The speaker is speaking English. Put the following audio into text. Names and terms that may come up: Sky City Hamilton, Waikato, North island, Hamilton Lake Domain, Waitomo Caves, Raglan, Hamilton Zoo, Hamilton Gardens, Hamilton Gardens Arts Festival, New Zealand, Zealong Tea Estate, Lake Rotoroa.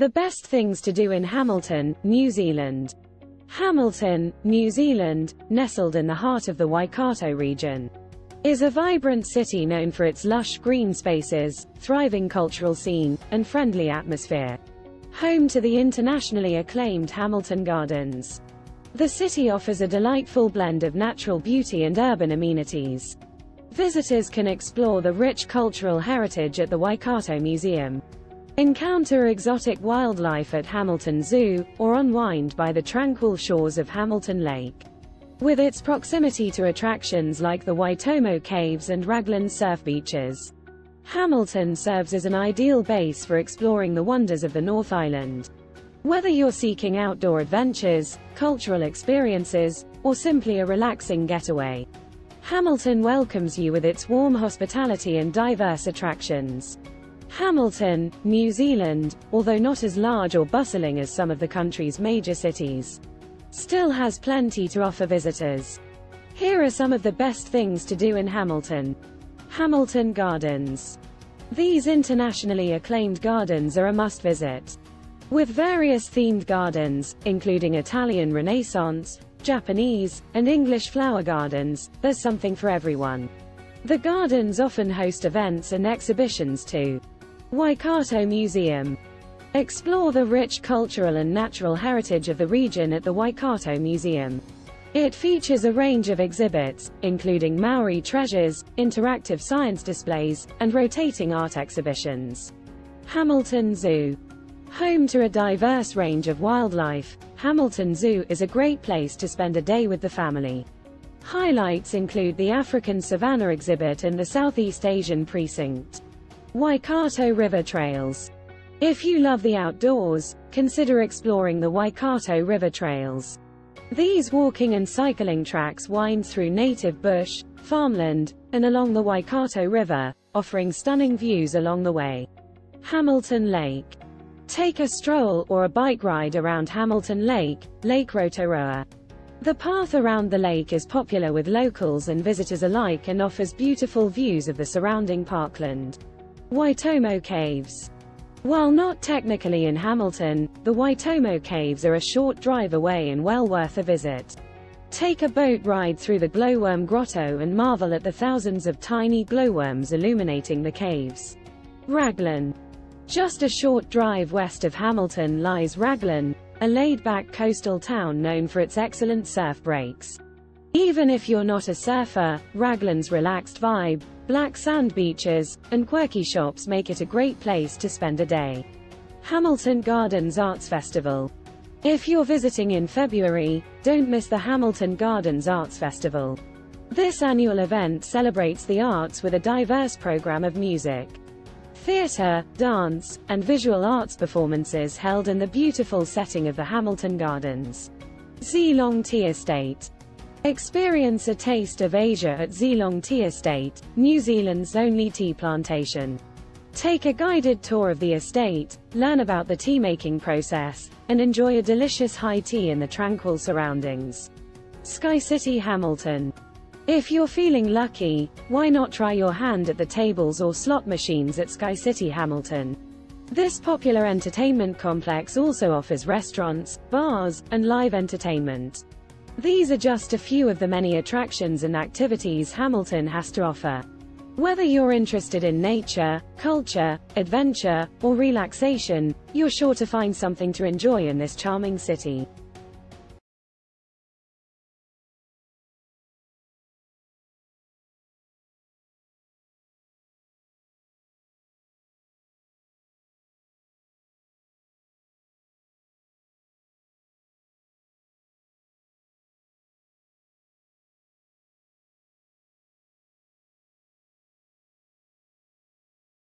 The best things to do in Hamilton, New Zealand. Hamilton, New Zealand, nestled in the heart of the Waikato region, is a vibrant city known for its lush green spaces, thriving cultural scene, and friendly atmosphere. Home to the internationally acclaimed Hamilton Gardens, the city offers a delightful blend of natural beauty and urban amenities. Visitors can explore the rich cultural heritage at the Waikato Museum, encounter exotic wildlife at Hamilton Zoo, or unwind by the tranquil shores of Hamilton Lake. With its proximity to attractions like the Waitomo Caves and Raglan surf beaches, Hamilton serves as an ideal base for exploring the wonders of the North Island. Whether you're seeking outdoor adventures, cultural experiences, or simply a relaxing getaway, Hamilton welcomes you with its warm hospitality and diverse attractions. Hamilton, New Zealand, although not as large or bustling as some of the country's major cities, still has plenty to offer visitors. Here are some of the best things to do in Hamilton. Hamilton Gardens. These internationally acclaimed gardens are a must-visit. With various themed gardens, including Italian Renaissance, Japanese, and English flower gardens, there's something for everyone. The gardens often host events and exhibitions too. Waikato Museum. Explore the rich cultural and natural heritage of the region at the Waikato Museum. It features a range of exhibits, including Maori treasures, interactive science displays, and rotating art exhibitions. Hamilton Zoo. Home to a diverse range of wildlife, Hamilton Zoo is a great place to spend a day with the family. Highlights include the African Savannah exhibit and the Southeast Asian precinct. Waikato River Trails. If you love the outdoors, consider exploring the Waikato River Trails. These walking and cycling tracks wind through native bush, farmland, and along the Waikato River, offering stunning views along the way. Hamilton Lake. Take a stroll or a bike ride around Hamilton Lake, Lake Rotoroa. The path around the lake is popular with locals and visitors alike and offers beautiful views of the surrounding parkland. Waitomo Caves. While not technically in Hamilton, the Waitomo Caves are a short drive away and well worth a visit. Take a boat ride through the Glowworm Grotto and marvel at the thousands of tiny glowworms illuminating the caves. Raglan. Just a short drive west of Hamilton lies Raglan, a laid-back coastal town known for its excellent surf breaks. Even if you're not a surfer, Raglan's relaxed vibe, black sand beaches, and quirky shops make it a great place to spend a day. Hamilton Gardens Arts Festival. If you're visiting in February, don't miss the Hamilton Gardens Arts Festival. This annual event celebrates the arts with a diverse program of music, theatre, dance, and visual arts performances held in the beautiful setting of the Hamilton Gardens. Zealong Tea Estate. Experience a taste of Asia at Zealong Tea Estate, New Zealand's only tea plantation. Take a guided tour of the estate, learn about the tea-making process, and enjoy a delicious high tea in the tranquil surroundings. Sky City Hamilton. If you're feeling lucky, why not try your hand at the tables or slot machines at Sky City Hamilton? This popular entertainment complex also offers restaurants, bars, and live entertainment. These are just a few of the many attractions and activities Hamilton has to offer. Whether you're interested in nature, culture, adventure, or relaxation, you're sure to find something to enjoy in this charming city.